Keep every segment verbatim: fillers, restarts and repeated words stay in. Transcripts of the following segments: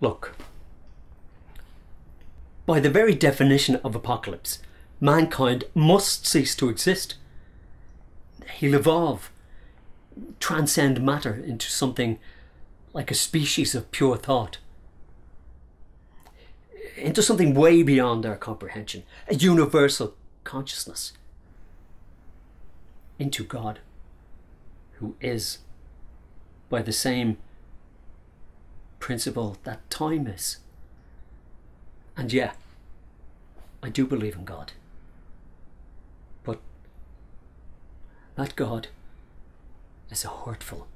Look, by the very definition of apocalypse, mankind must cease to exist. He'll evolve, transcend matter into something like a species of pure thought, into something way beyond our comprehension, a universal consciousness, into God, who is, by the same principle that time is. And yeah, I do believe in God, but that God is a hurtful,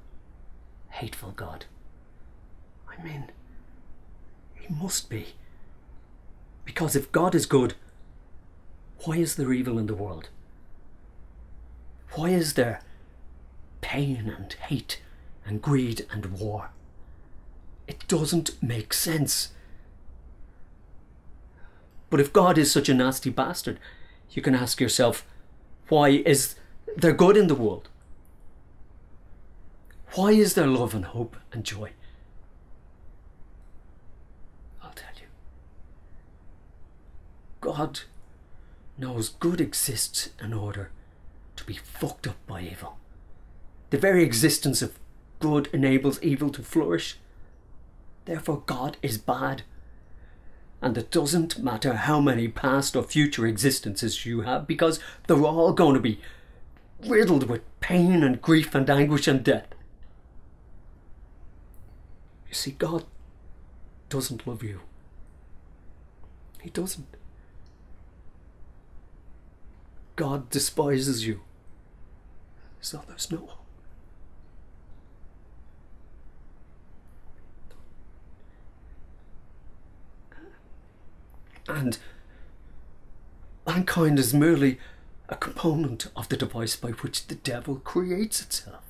hateful God. I mean, he must be. Because if God is good, why is there evil in the world? Why is there pain and hate and greed and war? It doesn't make sense. But if God is such a nasty bastard, you can ask yourself, why is there good in the world? Why is there love and hope and joy? I'll tell you. God knows good exists in order to be fucked up by evil. The very existence of good enables evil to flourish. Therefore, God is bad. And it doesn't matter how many past or future existences you have, because they're all going to be riddled with pain and grief and anguish and death. You see, God doesn't love you. He doesn't. God despises you. So there's no hope. And mankind is merely a component of the device by which the devil creates itself.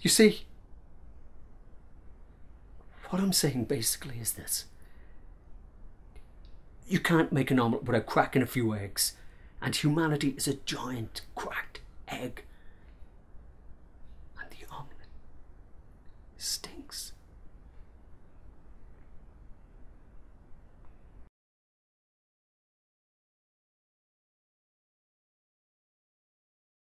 You see, what I'm saying basically is this. You can't make an omelette without cracking a few eggs, and humanity is a giant cracked egg.